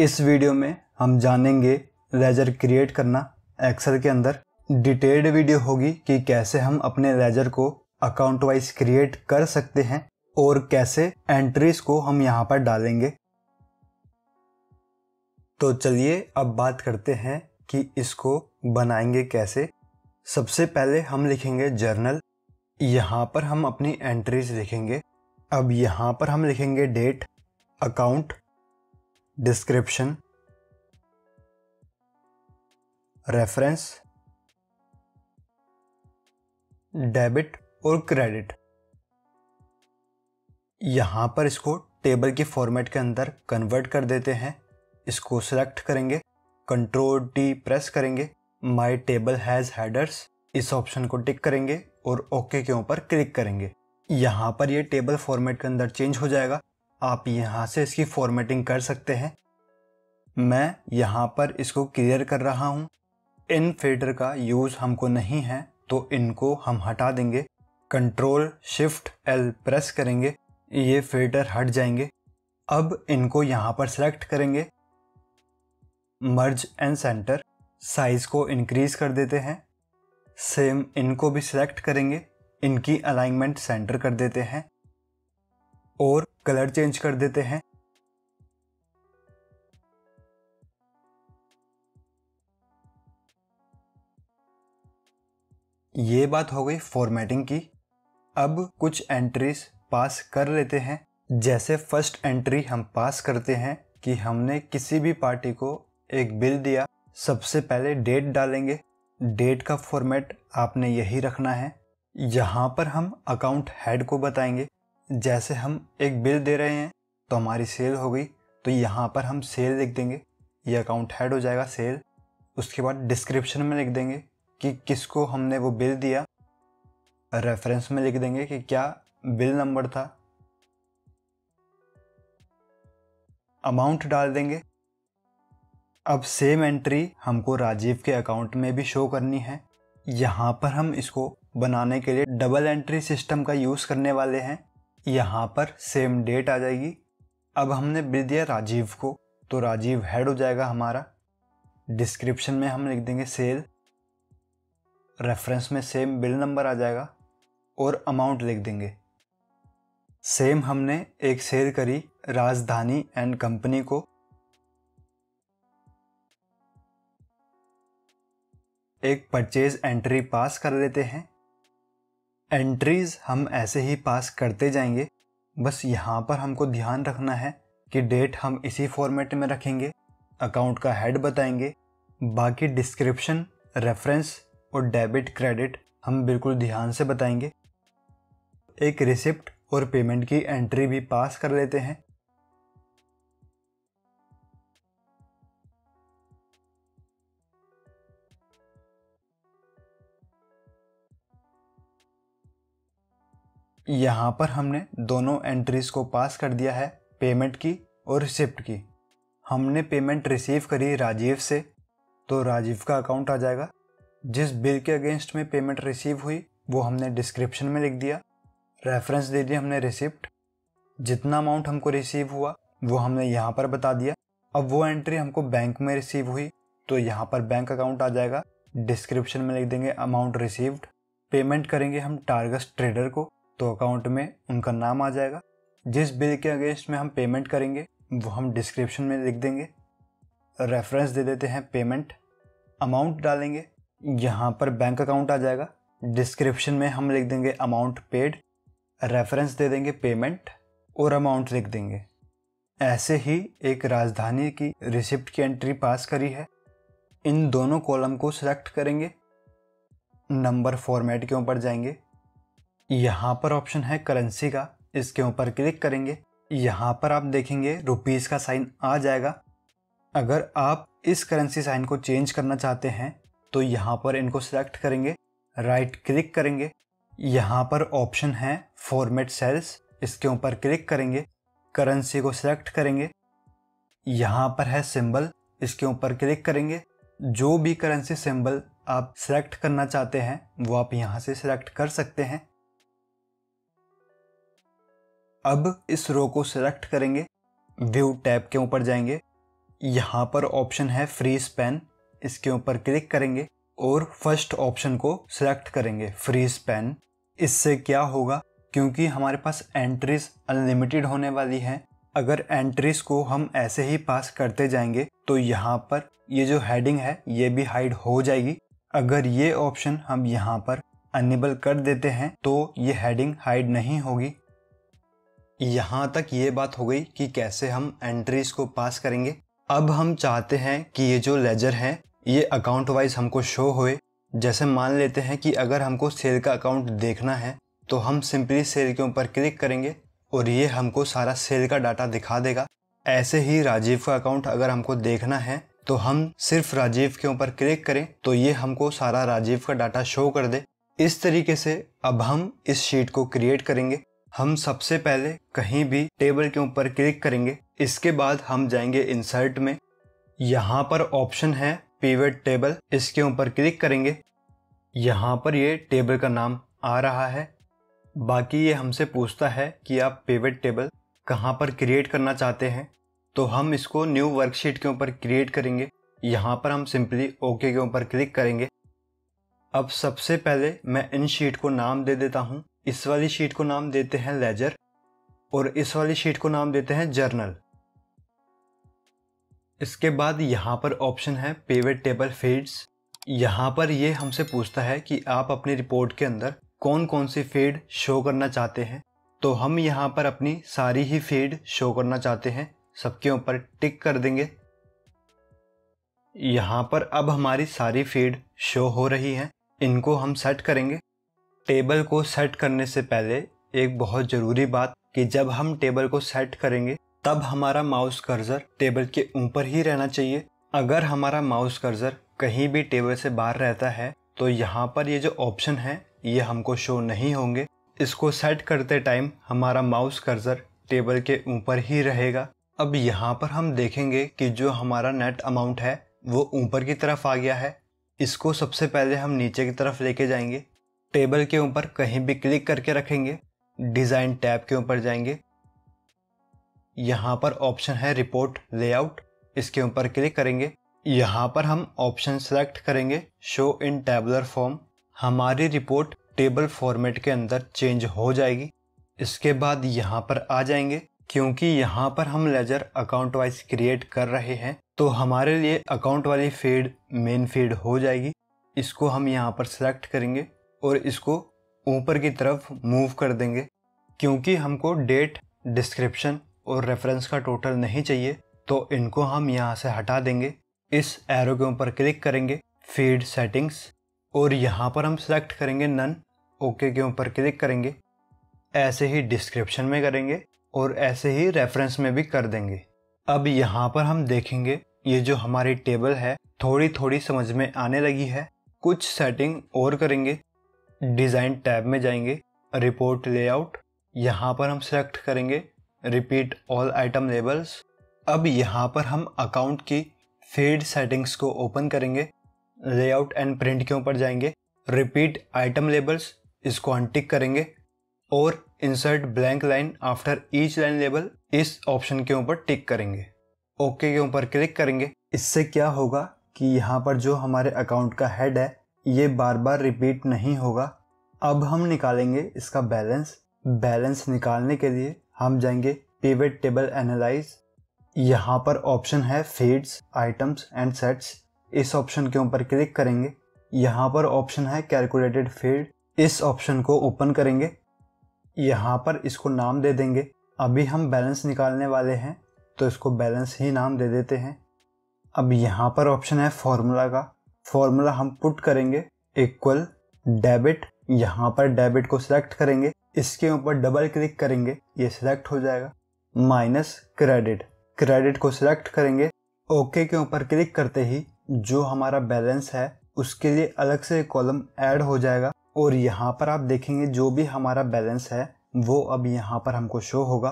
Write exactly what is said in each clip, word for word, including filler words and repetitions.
इस वीडियो में हम जानेंगे लेजर क्रिएट करना एक्सेल के अंदर। डिटेल्ड वीडियो होगी कि कैसे हम अपने लेजर को अकाउंट वाइज क्रिएट कर सकते हैं और कैसे एंट्रीज को हम यहाँ पर डालेंगे। तो चलिए अब बात करते हैं कि इसको बनाएंगे कैसे। सबसे पहले हम लिखेंगे जर्नल, यहाँ पर हम अपनी एंट्रीज लिखेंगे। अब यहाँ पर हम लिखेंगे date, account, description, reference, debit और क्रेडिट। यहाँ पर इसको टेबल के फॉर्मेट के अंदर कन्वर्ट कर देते हैं। इसको सिलेक्ट करेंगे, कंट्रोल टी प्रेस करेंगे, माय टेबल हैज़ हेडर्स इस ऑप्शन को टिक करेंगे और ओके के ऊपर क्लिक करेंगे। यहाँ पर ये टेबल फॉर्मेट के अंदर चेंज हो जाएगा। आप यहाँ से इसकी फॉर्मेटिंग कर सकते हैं। मैं यहाँ पर इसको क्लियर कर रहा हूँ। इन फिल्टर का यूज़ हमको नहीं है तो इनको हम हटा देंगे। कंट्रोल शिफ्ट एल प्रेस करेंगे, ये फिल्टर हट जाएंगे। अब इनको यहाँ पर सेलेक्ट करेंगे, मर्ज एंड सेंटर, साइज़ को इंक्रीज कर देते हैं। सेम इनको भी सिलेक्ट करेंगे, इनकी अलाइनमेंट सेंटर कर देते हैं और कलर चेंज कर देते हैं। ये बात हो गई फॉर्मेटिंग की। अब कुछ एंट्रीज पास कर लेते हैं। जैसे फर्स्ट एंट्री हम पास करते हैं कि हमने किसी भी पार्टी को एक बिल दिया। सबसे पहले डेट डालेंगे। डेट का फॉर्मेट आपने यही रखना है। यहाँ पर हम अकाउंट हेड को बताएंगे। जैसे हम एक बिल दे रहे हैं तो हमारी सेल हो गई, तो यहाँ पर हम सेल लिख देंगे, ये अकाउंट हेड हो जाएगा सेल। उसके बाद डिस्क्रिप्शन में लिख देंगे कि किसको हमने वो बिल दिया। रेफरेंस में लिख देंगे कि क्या बिल नंबर था। अमाउंट डाल देंगे। अब सेम एंट्री हमको राजीव के अकाउंट में भी शो करनी है। यहाँ पर हम इसको बनाने के लिए डबल एंट्री सिस्टम का यूज़ करने वाले हैं। यहाँ पर सेम डेट आ जाएगी। अब हमने बिल दिया राजीव को, तो राजीव हेड हो जाएगा हमारा। डिस्क्रिप्शन में हम लिख देंगे सेल, रेफरेंस में सेम बिल नंबर आ जाएगा और अमाउंट लिख देंगे। सेम हमने एक सेल करी राजधानी एंड कंपनी को। एक परचेज एंट्री पास कर लेते हैं। एंट्रीज हम ऐसे ही पास करते जाएंगे। बस यहाँ पर हमको ध्यान रखना है कि डेट हम इसी फॉर्मेट में रखेंगे, अकाउंट का हेड बताएंगे, बाकी डिस्क्रिप्शन, रेफरेंस और डेबिट क्रेडिट हम बिल्कुल ध्यान से बताएंगे। एक रिसिप्ट और पेमेंट की एंट्री भी पास कर लेते हैं। यहाँ पर हमने दोनों एंट्रीज को पास कर दिया है, पेमेंट की और रिसिप्ट की। हमने पेमेंट रिसीव करी राजीव से, तो राजीव का अकाउंट आ जाएगा। जिस बिल के अगेंस्ट में पेमेंट रिसीव हुई वो हमने डिस्क्रिप्शन में लिख दिया। रेफरेंस दे दिया हमने रिसिप्ट। जितना अमाउंट हमको रिसीव हुआ वो हमने यहाँ पर बता दिया। अब वो एंट्री हमको बैंक में रिसीव हुई, तो यहाँ पर बैंक अकाउंट आ जाएगा। डिस्क्रिप्शन में लिख देंगे अमाउंट रिसीव्ड। पेमेंट करेंगे हम टारगेट ट्रेडर को, तो अकाउंट में उनका नाम आ जाएगा। जिस बिल के अगेंस्ट में हम पेमेंट करेंगे वो हम डिस्क्रिप्शन में लिख देंगे। रेफरेंस दे देते हैं पेमेंट, अमाउंट डालेंगे, यहाँ पर बैंक अकाउंट आ जाएगा। डिस्क्रिप्शन में हम लिख देंगे अमाउंट पेड, रेफरेंस दे देंगे पेमेंट और अमाउंट लिख देंगे। ऐसे ही एक राजधानी की रिसिप्ट की एंट्री पास करी है। इन दोनों कॉलम को सिलेक्ट करेंगे, नंबर फॉर्मेट के ऊपर जाएंगे। यहाँ पर ऑप्शन है करेंसी का, इसके ऊपर क्लिक करेंगे। यहाँ पर आप देखेंगे रुपीज़ का साइन आ जाएगा। अगर आप इस करेंसी साइन को चेंज करना चाहते हैं तो यहाँ पर इनको सिलेक्ट करेंगे, राइट क्लिक करेंगे। यहाँ पर ऑप्शन है फॉर्मेट सेल्स, इसके ऊपर क्लिक करेंगे, करेंसी को सिलेक्ट करेंगे। यहाँ पर है सिंबल, इसके ऊपर क्लिक करेंगे। जो भी करेंसी सिंबल आप सिलेक्ट करना चाहते हैं वो आप यहाँ से सिलेक्ट कर सकते हैं। अब इस रो को सिलेक्ट करेंगे, व्यू टैब के ऊपर जाएंगे। यहाँ पर ऑप्शन है फ्रीज पैन, इसके ऊपर क्लिक करेंगे और फर्स्ट ऑप्शन को सिलेक्ट करेंगे फ्रीज पैन। इससे क्या होगा, क्योंकि हमारे पास एंट्रीज अनलिमिटेड होने वाली हैं, अगर एंट्रीज को हम ऐसे ही पास करते जाएंगे तो यहाँ पर ये जो हेडिंग है ये भी हाइड हो जाएगी। अगर ये ऑप्शन हम यहाँ पर अनेबल कर देते हैं तो ये हेडिंग हाइड नहीं होगी। यहाँ तक ये बात हो गई कि कैसे हम एंट्रीज को पास करेंगे। अब हम चाहते हैं कि ये जो लेजर है ये अकाउंट वाइज हमको शो होए। जैसे मान लेते हैं कि अगर हमको सेल का अकाउंट देखना है तो हम सिंपली सेल के ऊपर क्लिक करेंगे और ये हमको सारा सेल का डाटा दिखा देगा। ऐसे ही राजीव का अकाउंट अगर हमको देखना है तो हम सिर्फ राजीव के ऊपर क्लिक करें तो ये हमको सारा राजीव का डाटा शो कर दे। इस तरीके से अब हम इस शीट को क्रिएट करेंगे। हम सबसे पहले कहीं भी टेबल के ऊपर क्लिक करेंगे, इसके बाद हम जाएंगे इंसर्ट में। यहाँ पर ऑप्शन है पिवट टेबल, इसके ऊपर क्लिक करेंगे। यहाँ पर ये टेबल का नाम आ रहा है। बाकी ये हमसे पूछता है कि आप पिवट टेबल कहाँ पर क्रिएट करना चाहते हैं, तो हम इसको न्यू वर्कशीट के ऊपर क्रिएट करेंगे। यहाँ पर हम सिंपली ओके के ऊपर क्लिक करेंगे। अब सबसे पहले मैं इन शीट को नाम दे देता हूँ। इस वाली शीट को नाम देते हैं लेजर और इस वाली शीट को नाम देते हैं जर्नल। इसके बाद यहाँ पर ऑप्शन है पिवट टेबल फीड्स। यहाँ पर ये हमसे पूछता है कि आप अपनी रिपोर्ट के अंदर कौन कौन सी फीड शो करना चाहते हैं, तो हम यहाँ पर अपनी सारी ही फीड शो करना चाहते हैं, सबके ऊपर टिक कर देंगे। यहाँ पर अब हमारी सारी फीड शो हो रही है, इनको हम सेट करेंगे। टेबल को सेट करने से पहले एक बहुत ज़रूरी बात कि जब हम टेबल को सेट करेंगे तब हमारा माउस कर्सर टेबल के ऊपर ही रहना चाहिए। अगर हमारा माउस कर्सर कहीं भी टेबल से बाहर रहता है तो यहाँ पर ये जो ऑप्शन है ये हमको शो नहीं होंगे। इसको सेट करते टाइम हमारा माउस कर्सर टेबल के ऊपर ही रहेगा। अब यहाँ पर हम देखेंगे कि जो हमारा नेट अमाउंट है वो ऊपर की तरफ आ गया है। इसको सबसे पहले हम नीचे की तरफ लेके जाएंगे। टेबल के ऊपर कहीं भी क्लिक करके रखेंगे, डिज़ाइन टैब के ऊपर जाएंगे। यहाँ पर ऑप्शन है रिपोर्ट लेआउट, इसके ऊपर क्लिक करेंगे। यहाँ पर हम ऑप्शन सेलेक्ट करेंगे शो इन टैबुलर फॉर्म। हमारी रिपोर्ट टेबल फॉर्मेट के अंदर चेंज हो जाएगी। इसके बाद यहाँ पर आ जाएंगे, क्योंकि यहाँ पर हम लेजर अकाउंट वाइज क्रिएट कर रहे हैं तो हमारे लिए अकाउंट वाली फीड मेन फीड हो जाएगी। इसको हम यहाँ पर सेलेक्ट करेंगे और इसको ऊपर की तरफ मूव कर देंगे, क्योंकि हमको डेट, डिस्क्रिप्शन और रेफरेंस का टोटल नहीं चाहिए तो इनको हम यहाँ से हटा देंगे। इस एरो के ऊपर क्लिक करेंगे, फीड सेटिंग्स, और यहाँ पर हम सेलेक्ट करेंगे नन। ओके के ऊपर क्लिक करेंगे। ऐसे ही डिस्क्रिप्शन में करेंगे और ऐसे ही रेफरेंस में भी कर देंगे। अब यहाँ पर हम देखेंगे ये जो हमारी टेबल है थोड़ी थोड़ी समझ में आने लगी है। कुछ सेटिंग और करेंगे। डिज़ाइन टैब में जाएंगे, रिपोर्ट लेआउट, यहाँ पर हम सेलेक्ट करेंगे रिपीट ऑल आइटम लेबल्स। अब यहाँ पर हम अकाउंट की फीड सेटिंग्स को ओपन करेंगे। लेआउट एंड प्रिंट के ऊपर जाएंगे, रिपीट आइटम लेबल्स, इसको अनटिक करेंगे और insert blank line after each line label, इस ऑप्शन के ऊपर टिक करेंगे। ओके के ऊपर क्लिक करेंगे। इससे क्या होगा कि यहाँ पर जो हमारे अकाउंट का हेड है ये बार बार रिपीट नहीं होगा। अब हम निकालेंगे इसका बैलेंस। बैलेंस निकालने के लिए हम जाएंगे पिवट टेबल एनालाइज। यहाँ पर ऑप्शन है फीड्स, आइटम्स एंड सेट्स, इस ऑप्शन के ऊपर क्लिक करेंगे। यहाँ पर ऑप्शन है कैलकुलेटेड फील्ड, इस ऑप्शन को ओपन करेंगे। यहाँ पर इसको नाम दे देंगे, अभी हम बैलेंस निकालने वाले हैं तो इसको बैलेंस ही नाम दे देते हैं। अब यहाँ पर ऑप्शन है फॉर्मूला का, फॉर्मूला हम पुट करेंगे इक्वल डेबिट। यहाँ पर डेबिट को सिलेक्ट करेंगे, इसके ऊपर डबल क्लिक करेंगे, ये सिलेक्ट हो जाएगा। माइनस क्रेडिट, क्रेडिट को सिलेक्ट करेंगे। ओके के ऊपर क्लिक करते ही जो हमारा बैलेंस है उसके लिए अलग से कॉलम ऐड हो जाएगा और यहाँ पर आप देखेंगे जो भी हमारा बैलेंस है वो अब यहाँ पर हमको शो होगा।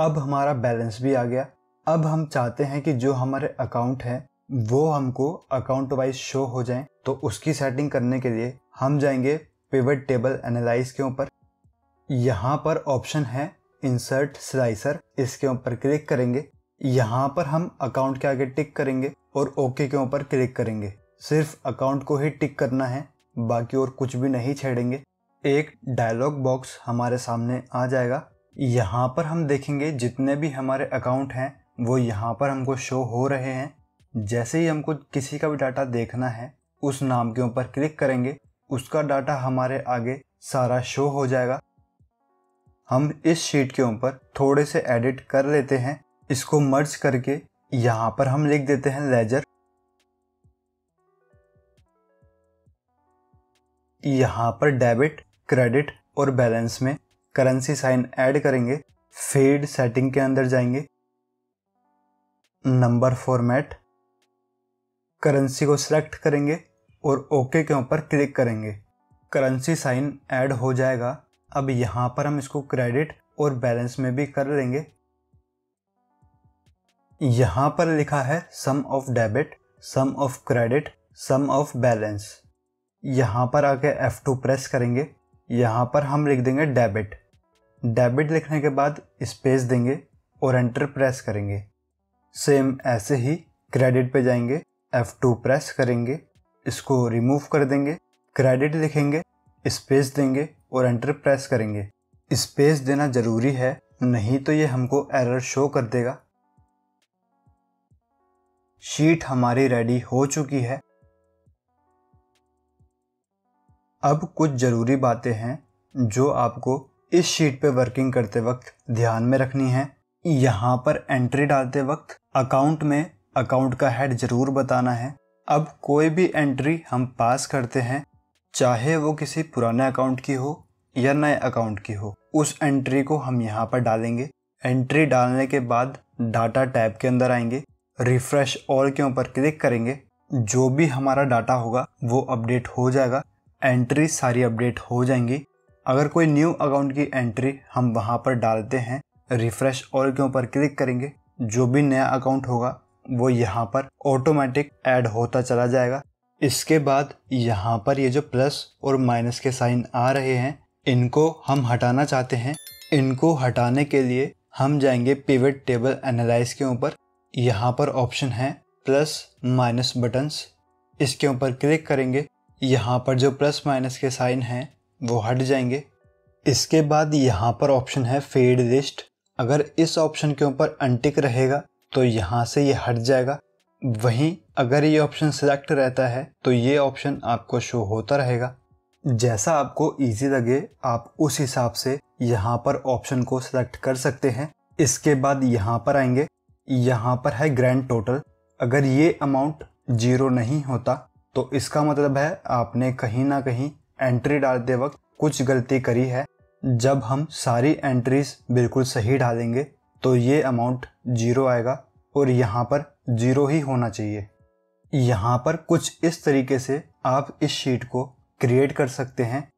अब हमारा बैलेंस भी आ गया। अब हम चाहते हैं कि जो हमारे अकाउंट है वो हमको अकाउंट वाइज शो हो जाए, तो उसकी सेटिंग करने के लिए हम जाएंगे पिवट टेबल एनालाइज के ऊपर। यहाँ पर ऑप्शन है इंसर्ट स्लाइसर, इसके ऊपर क्लिक करेंगे। यहाँ पर हम अकाउंट के आगे टिक करेंगे और ओके के ऊपर क्लिक करेंगे। सिर्फ अकाउंट को ही टिक करना है, बाकी और कुछ भी नहीं छेड़ेंगे। एक डायलॉग बॉक्स हमारे सामने आ जाएगा। यहाँ पर हम देखेंगे जितने भी हमारे अकाउंट हैं वो यहाँ पर हमको शो हो रहे हैं। जैसे ही हमको किसी का भी डाटा देखना है उस नाम के ऊपर क्लिक करेंगे, उसका डाटा हमारे आगे सारा शो हो जाएगा। हम इस शीट के ऊपर थोड़े से एडिट कर लेते हैं, इसको मर्ज करके यहाँ पर हम लिख देते हैं लेजर। यहाँ पर डेबिट, क्रेडिट और बैलेंस में करेंसी साइन ऐड करेंगे। फीड सेटिंग के अंदर जाएंगे, नंबर फॉर्मेट, करेंसी को सिलेक्ट करेंगे और ओके के ऊपर क्लिक करेंगे। करेंसी साइन ऐड हो जाएगा। अब यहाँ पर हम इसको क्रेडिट और बैलेंस में भी कर लेंगे। यहाँ पर लिखा है sum of debit, sum of credit, sum of balance. यहाँ पर आके एफ टू प्रेस करेंगे। यहाँ पर हम लिख देंगे डेबिट। डेबिट लिखने के बाद स्पेस देंगे और एंटर प्रेस करेंगे। सेम ऐसे ही क्रेडिट पे जाएंगे, एफ टू प्रेस करेंगे, इसको रिमूव कर देंगे, क्रेडिट लिखेंगे, स्पेस देंगे और एंटर प्रेस करेंगे। स्पेस देना ज़रूरी है, नहीं तो ये हमको एरर शो कर देगा। शीट हमारी रेडी हो चुकी है। अब कुछ ज़रूरी बातें हैं जो आपको इस शीट पे वर्किंग करते वक्त ध्यान में रखनी है। यहाँ पर एंट्री डालते वक्त अकाउंट में अकाउंट का हेड ज़रूर बताना है। अब कोई भी एंट्री हम पास करते हैं, चाहे वो किसी पुराने अकाउंट की हो या नए अकाउंट की हो, उस एंट्री को हम यहाँ पर डालेंगे। एंट्री डालने के बाद डाटा टैब के अंदर आएंगे, रिफ्रेश ऑल के ऊपर क्लिक करेंगे। जो भी हमारा डाटा होगा वो अपडेट हो जाएगा, एंट्री सारी अपडेट हो जाएंगी। अगर कोई न्यू अकाउंट की एंट्री हम वहाँ पर डालते हैं, रिफ्रेश ऑल के ऊपर क्लिक करेंगे, जो भी नया अकाउंट होगा वो यहाँ पर ऑटोमेटिक ऐड होता चला जाएगा। इसके बाद यहाँ पर ये जो प्लस और माइनस के साइन आ रहे हैं, इनको हम हटाना चाहते हैं। इनको हटाने के लिए हम जाएंगे पिवट टेबल एनालाइज के ऊपर। यहाँ पर ऑप्शन है प्लस माइनस बटन्स, इसके ऊपर क्लिक करेंगे। यहाँ पर जो प्लस माइनस के साइन हैं वो हट जाएंगे। इसके बाद यहाँ पर ऑप्शन है फेड लिस्ट। अगर इस ऑप्शन के ऊपर अनटिक रहेगा तो यहाँ से ये हट जाएगा। वहीं अगर ये ऑप्शन सिलेक्ट रहता है तो ये ऑप्शन आपको शो होता रहेगा। जैसा आपको इजी लगे आप उस हिसाब से यहाँ पर ऑप्शन को सिलेक्ट कर सकते हैं। इसके बाद यहाँ पर आएंगे, यहाँ पर है ग्रैंड टोटल। अगर ये अमाउंट जीरो नहीं होता तो इसका मतलब है आपने कहीं ना कहीं एंट्री डालते वक्त कुछ गलती करी है। जब हम सारी एंट्रीज बिल्कुल सही डालेंगे तो ये अमाउंट जीरो आएगा और यहाँ पर जीरो ही होना चाहिए। यहाँ पर कुछ इस तरीके से आप इस शीट को क्रिएट कर सकते हैं।